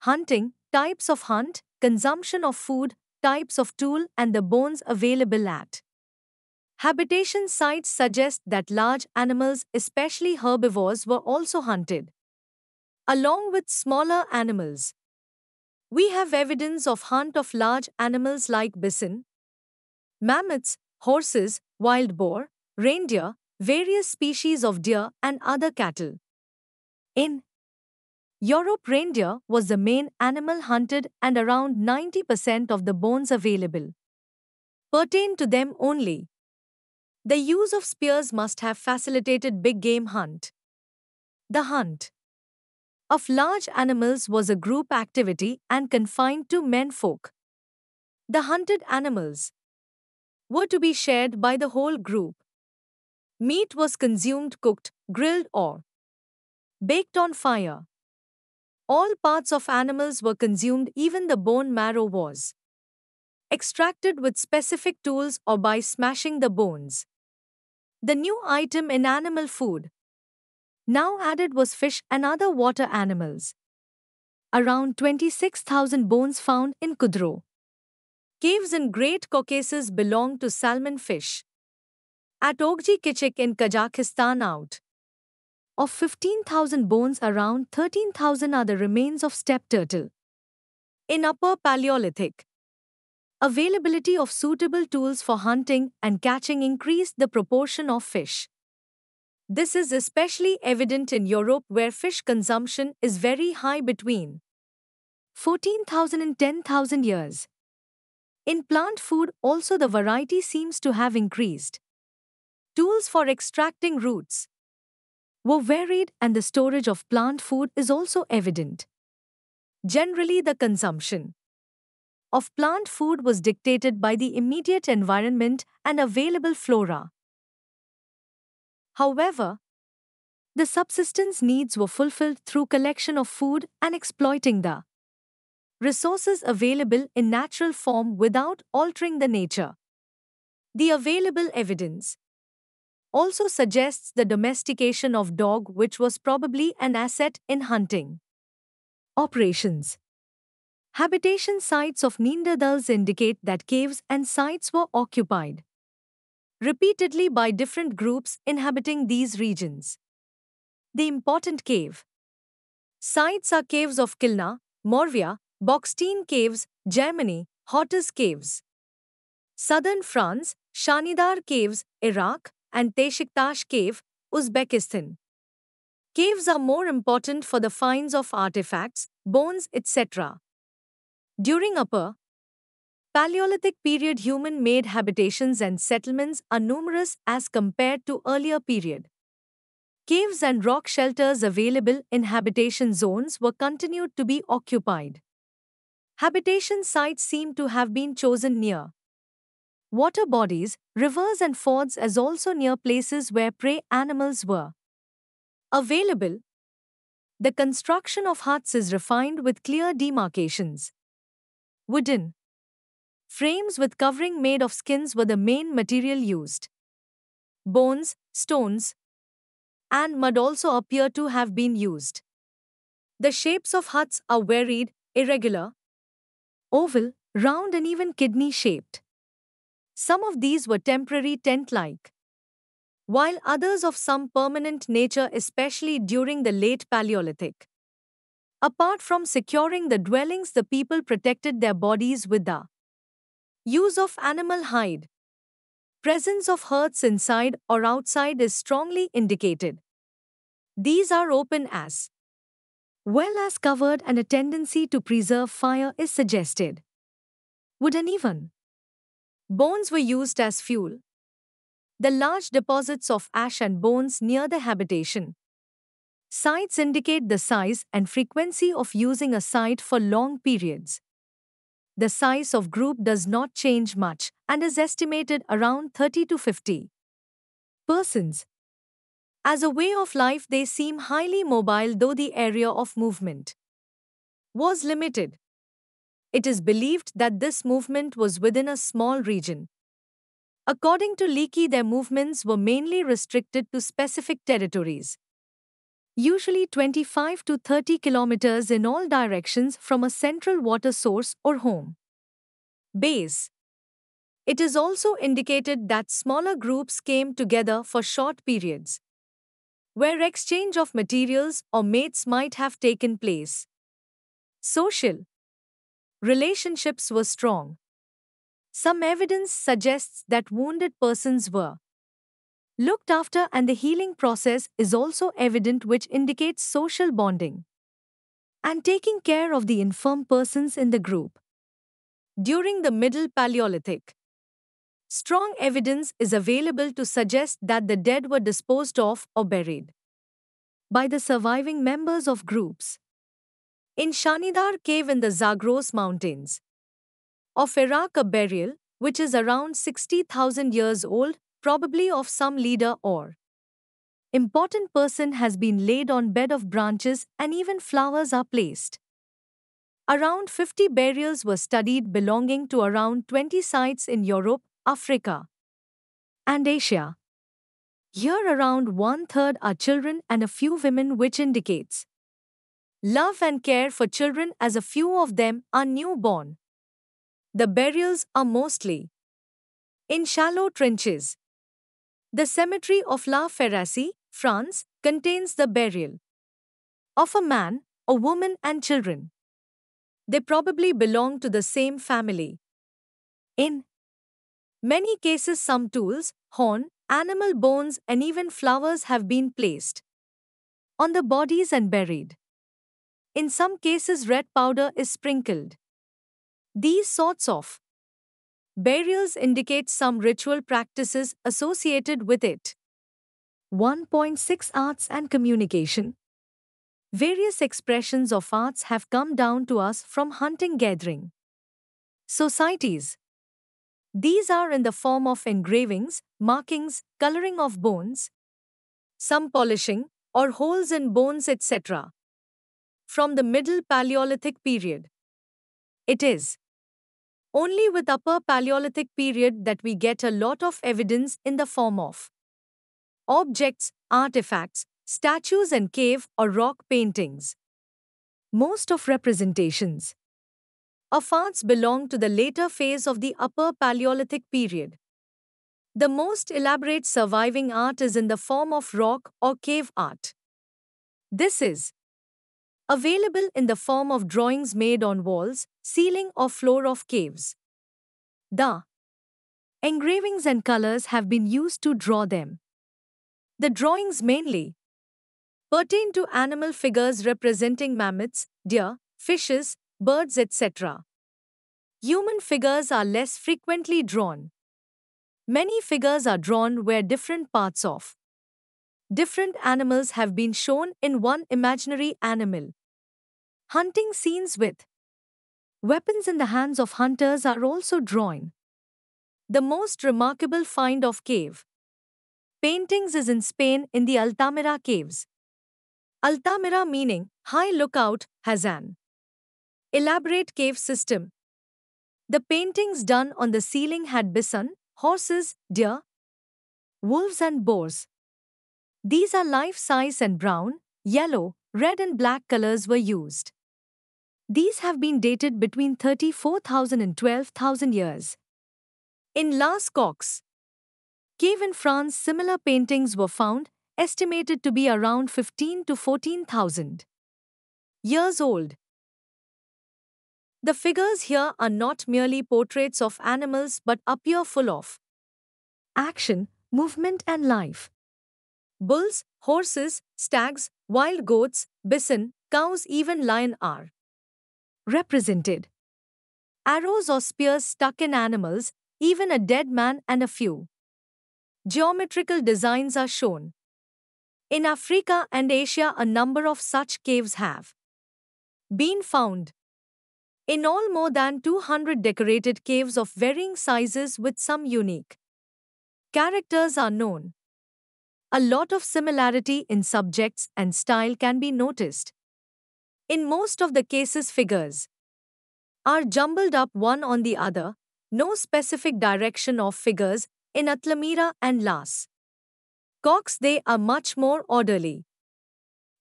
hunting, types of hunt, consumption of food, types of tool, and the bones available at habitation sites suggest that large animals, especially herbivores, were also hunted, along with smaller animals. We have evidence of hunt of large animals like bison, mammoths, horses, wild boar, reindeer, various species of deer, and other cattle. In Europe, reindeer was the main animal hunted, and around 90% of the bones available pertain to them only. The use of spears must have facilitated big game hunt. The hunt of large animals was a group activity and confined to menfolk. The hunted animals were to be shared by the whole group. Meat was consumed cooked, grilled, or baked on fire. All parts of animals were consumed, even the bone marrow was extracted with specific tools or by smashing the bones. The new item in animal food now added was fish and other water animals. Around 26,000 bones found in Kudro caves in Great Caucasus belong to salmon fish. At Ogjikichik in Kazakhstan, out of 15,000 bones, around 13,000 are the remains of steppe turtle. In Upper Paleolithic, availability of suitable tools for hunting and catching increased the proportion of fish. This is especially evident in Europe, where fish consumption is very high between 14,000 and 10,000 years. In plant food also, the variety seems to have increased. Tools for extracting roots were varied, and the storage of plant food is also evident. Generally, the consumption of plant food was dictated by the immediate environment and available flora. However, the subsistence needs were fulfilled through collection of food and exploiting the resources available in natural form without altering the nature. The available evidence also suggests the domestication of dog, which was probably an asset in hunting operations. Habitation sites of Neanderthals indicate that caves and sites were occupied repeatedly by different groups inhabiting these regions. The important cave sites are caves of Kilna, Morvia, Boxstein Caves, Germany, Hottis Caves, Southern France, Shanidar Caves, Iraq, and Teshiktash Cave, Uzbekistan. Caves are more important for the finds of artifacts, bones, etc. During Upper Paleolithic period, human-made habitations and settlements are numerous as compared to earlier period. Caves and rock shelters available in habitation zones were continued to be occupied. Habitation sites seem to have been chosen near water bodies, rivers and fords as also near places where prey animals were available. The construction of huts is refined with clear demarcations. Wooden frames with covering made of skins were the main material used. Bones, stones, and mud also appear to have been used. The shapes of huts are varied, irregular, oval, round and even kidney-shaped. Some of these were temporary tent-like, while others of some permanent nature, especially during the late Paleolithic. Apart from securing the dwellings, the people protected their bodies with the use of animal hide. Presence of herds inside or outside is strongly indicated. These are open as well as covered, and a tendency to preserve fire is suggested. Wood and even bones were used as fuel. The large deposits of ash and bones near the habitation sites indicate the size and frequency of using a site for long periods. The size of group does not change much and is estimated around 30 to 50 persons. As a way of life, they seem highly mobile, though the area of movement was limited. It is believed that this movement was within a small region. According to Leakey, their movements were mainly restricted to specific territories, usually 25 to 30 kilometers in all directions from a central water source or home base. It is also indicated that smaller groups came together for short periods, where exchange of materials or mates might have taken place. Social relationships were strong. Some evidence suggests that wounded persons were looked after, and the healing process is also evident, which indicates social bonding and taking care of the infirm persons in the group. During the Middle Paleolithic, strong evidence is available to suggest that the dead were disposed of or buried by the surviving members of groups. In Shanidar cave in the Zagros Mountains of Iraq, a burial, which is around 60,000 years old, probably of some leader or important person, has been laid on bed of branches and even flowers are placed. Around 50 burials were studied belonging to around 20 sites in Europe, Africa, and Asia. Here around 1/3 are children and a few women, which indicates love and care for children, as a few of them are newborn. The burials are mostly in shallow trenches. The cemetery of La Ferracie, France, contains the burial of a man, a woman and children. They probably belong to the same family. In many cases, some tools, horn, animal bones and even flowers have been placed on the bodies and buried. In some cases, red powder is sprinkled. These sorts of burials indicate some ritual practices associated with it. 1.6 Arts and communication. Various expressions of arts have come down to us from hunting-gathering societies. These are in the form of engravings, markings, coloring of bones, some polishing, or holes in bones, etc. From the Middle Paleolithic period, it is only with Upper Paleolithic period that we get a lot of evidence in the form of objects, artifacts, statues and cave or rock paintings. Most of representations of arts belong to the later phase of the Upper Paleolithic period. The most elaborate surviving art is in the form of rock or cave art. This is available in the form of drawings made on walls, ceiling or floor of caves. The engravings and colors have been used to draw them. The drawings mainly pertain to animal figures representing mammoths, deer, fishes, birds, etc. Human figures are less frequently drawn. Many figures are drawn where different parts of different animals have been shown in one imaginary animal. Hunting scenes with weapons in the hands of hunters are also drawn. The most remarkable find of cave paintings is in Spain in the Altamira caves. Altamira, meaning high lookout, has an elaborate cave system. The paintings done on the ceiling had bison, horses, deer, wolves and boars. These are life-size and brown, yellow, red and black colors were used. These have been dated between 34,000 and 12,000 years. In Lascaux cave in France, similar paintings were found, estimated to be around 15 to 14,000 years old. The figures here are not merely portraits of animals but appear full of action, movement and life. Bulls, horses, stags, wild goats, bison, cows, even lion are represented. Arrows or spears stuck in animals, even a dead man and a few geometrical designs are shown. In Africa and Asia, a number of such caves have been found. In all, more than 200 decorated caves of varying sizes with some unique characters are known. A lot of similarity in subjects and style can be noticed. In most of the cases, figures are jumbled up one on the other, no specific direction of figures. In Atlamira and Lascaux, they are much more orderly.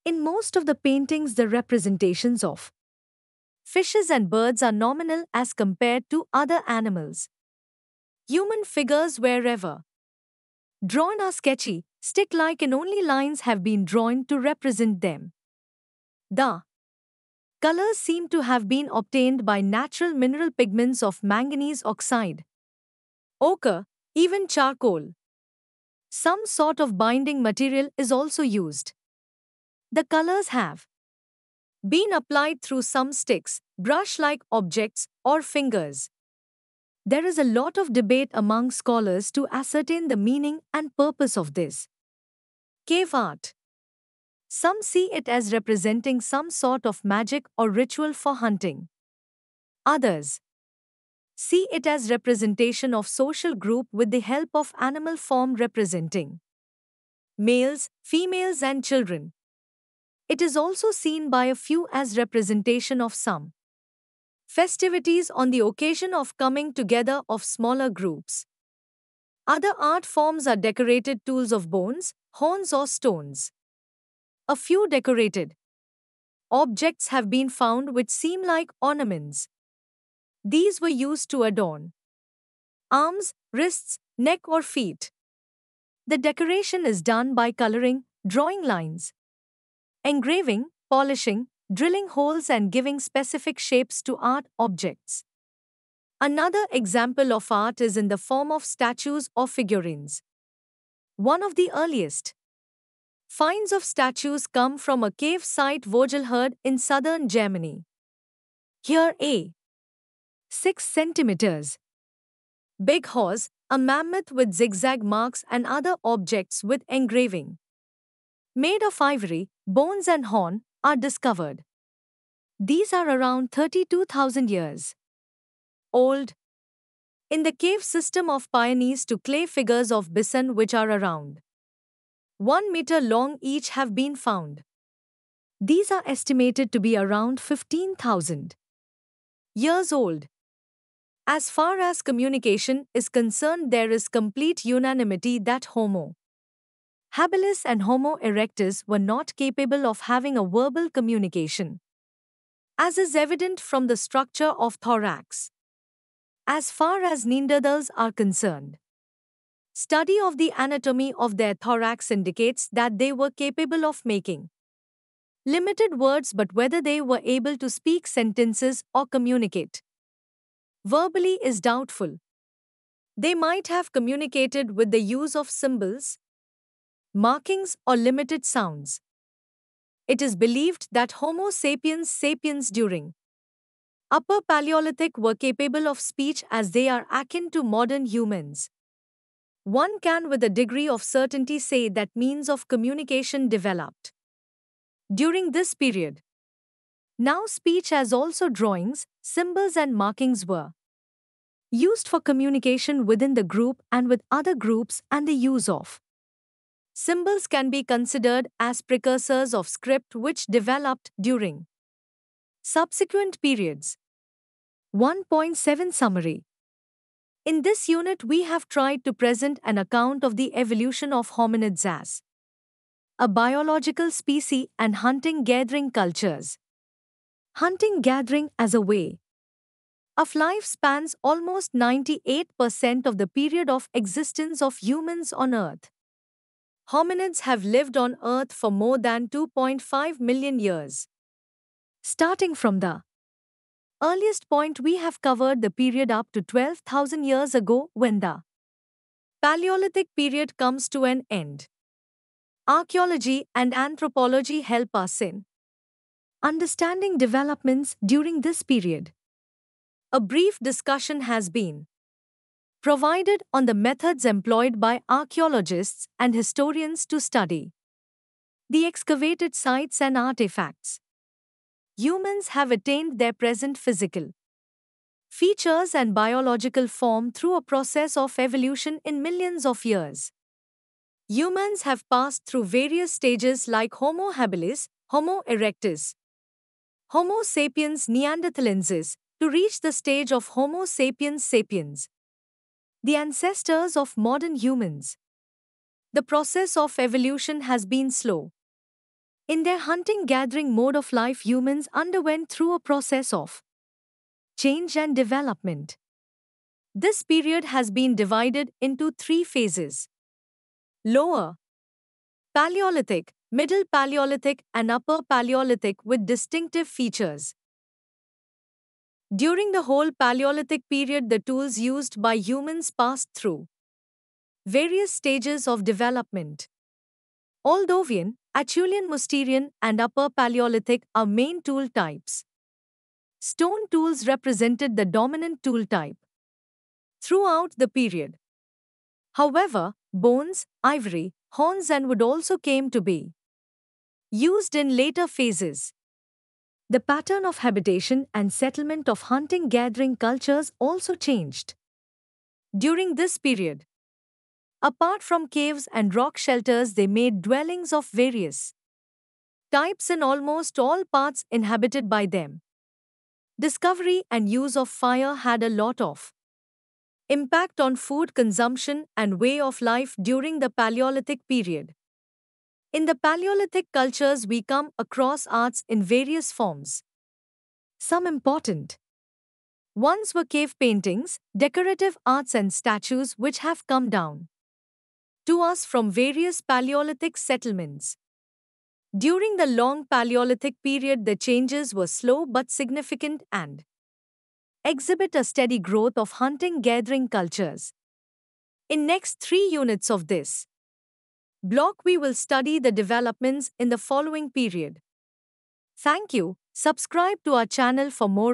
In most of the paintings, the representations of fishes and birds are nominal as compared to other animals. Human figures, wherever drawn, are sketchy, stick-like, and only lines have been drawn to represent them. The colors seem to have been obtained by natural mineral pigments of manganese oxide, ochre, even charcoal. Some sort of binding material is also used. The colors have been applied through some sticks, brush-like objects, or fingers. There is a lot of debate among scholars to ascertain the meaning and purpose of this cave art. Some see it as representing some sort of magic or ritual for hunting. Others see it as representation of social group with the help of animal form representing males, females and children. It is also seen by a few as representation of some festivities on the occasion of coming together of smaller groups. Other art forms are decorated tools of bones, horns or stones. A few decorated objects have been found which seem like ornaments. These were used to adorn arms, wrists, neck or feet. The decoration is done by coloring, drawing lines, engraving, polishing, drilling holes and giving specific shapes to art objects. Another example of art is in the form of statues or figurines. One of the earliest finds of statues come from a cave site Vogelherd in southern Germany. Here a 6 centimeters big horse, a mammoth with zigzag marks and other objects with engraving made of ivory, bones and horn are discovered. These are around 32,000 years old. In the cave system of pioneers to clay figures of bison which are around 1 meter long each have been found. These are estimated to be around 15,000 years old. As far as communication is concerned, there is complete unanimity that Homo habilis and Homo erectus were not capable of having a verbal communication, as is evident from the structure of thorax. As far as Neanderthals are concerned, study of the anatomy of their thorax indicates that they were capable of making limited words, but whether they were able to speak sentences or communicate verbally is doubtful. They might have communicated with the use of symbols, markings or limited sounds. It is believed that Homo sapiens sapiens during Upper Paleolithic were capable of speech as they are akin to modern humans. One can with a degree of certainty say that means of communication developed during this period. Now speech as also drawings, symbols and markings were used for communication within the group and with other groups, and the use of symbols can be considered as precursors of script which developed during subsequent periods. 1.7 Summary. In this unit we have tried to present an account of the evolution of hominids as a biological species and hunting-gathering cultures. Hunting-gathering as a way of life spans almost 98% of the period of existence of humans on Earth. Hominids have lived on Earth for more than 2.5 million years. Starting from the earliest point, we have covered the period up to 12,000 years ago when the Paleolithic period comes to an end. Archaeology and anthropology help us in understanding developments during this period. A brief discussion has been provided on the methods employed by archaeologists and historians to study the excavated sites and artifacts. Humans have attained their present physical features and biological form through a process of evolution in millions of years. Humans have passed through various stages like Homo habilis, Homo erectus, Homo sapiens neanderthalensis, to reach the stage of Homo sapiens sapiens, the ancestors of modern humans. The process of evolution has been slow. In their hunting-gathering mode of life, humans underwent through a process of change and development. This period has been divided into three phases: Lower Paleolithic, Middle Paleolithic, and Upper Paleolithic with distinctive features. During the whole Paleolithic period, the tools used by humans passed through various stages of development. Oldowan, Acheulean, Musterian, and Upper Paleolithic are main tool types. Stone tools represented the dominant tool type throughout the period. However, bones, ivory, horns, and wood also came to be used in later phases. The pattern of habitation and settlement of hunting-gathering cultures also changed during this period. Apart from caves and rock shelters, they made dwellings of various types in almost all parts inhabited by them. Discovery and use of fire had a lot of impact on food consumption and way of life during the Paleolithic period. In the Paleolithic cultures, we come across arts in various forms. Some important ones were cave paintings, decorative arts, and statues which have come down to us from various Paleolithic settlements. During the long Paleolithic period, the changes were slow but significant and exhibit a steady growth of hunting-gathering cultures. In next 3 units of this block, we will study the developments in the following period. Thank you. Subscribe to our channel for more.